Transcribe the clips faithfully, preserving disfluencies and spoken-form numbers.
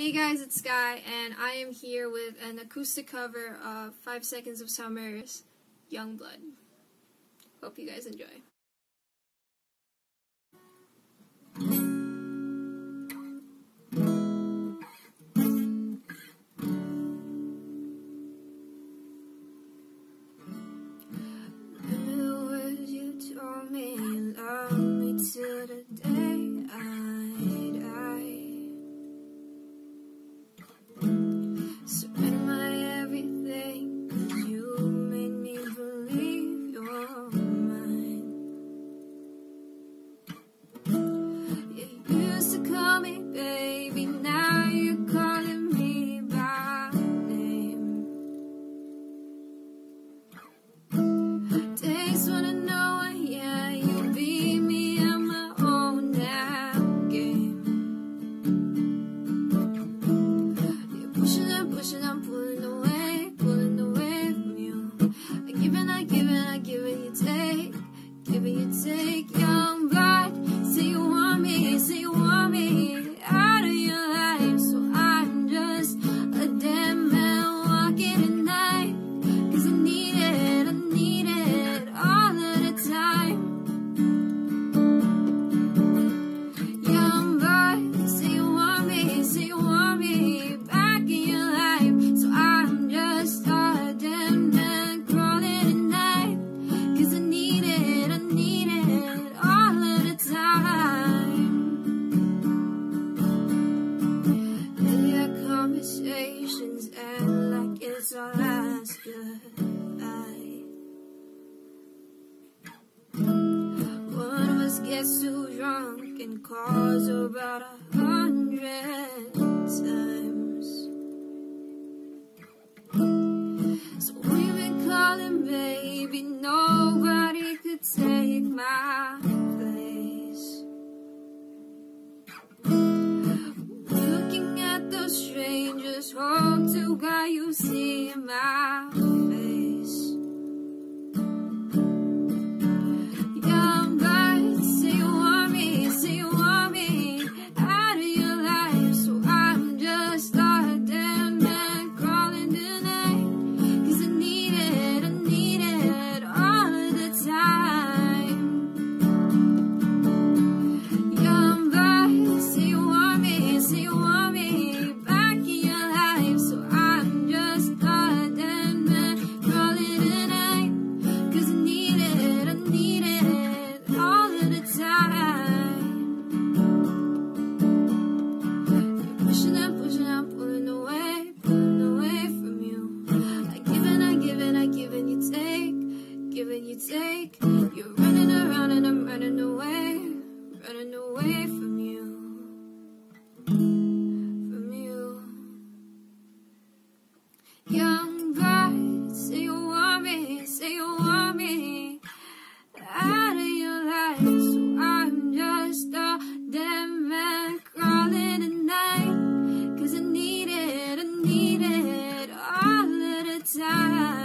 Hey guys, it's Skye, and I am here with an acoustic cover of five Seconds of Summer's Youngblood. Hope you guys enjoy. Conversations end like it's our last goodbye. One of us gets too drunk and calls about a hundred times. So we've been calling, baby, nobody could take my place. Looking at those strangers, hope to God you see my face. Youngblood, say you want me, say you want me out of your life. So I'm just a dead man crawling tonight, 'cause I need it, I need it all of the time. Youngblood, say you want me, say you want me back in your life. You take, you're running around and I'm running away, running away from you, from you. Youngblood, say you want me, say you want me out of your life. So I'm just a dead man crawling at night, 'cause I need it, I need it all of the time.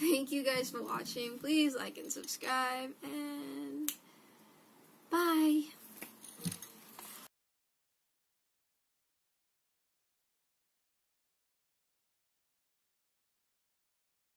Thank you guys for watching. Please like and subscribe, and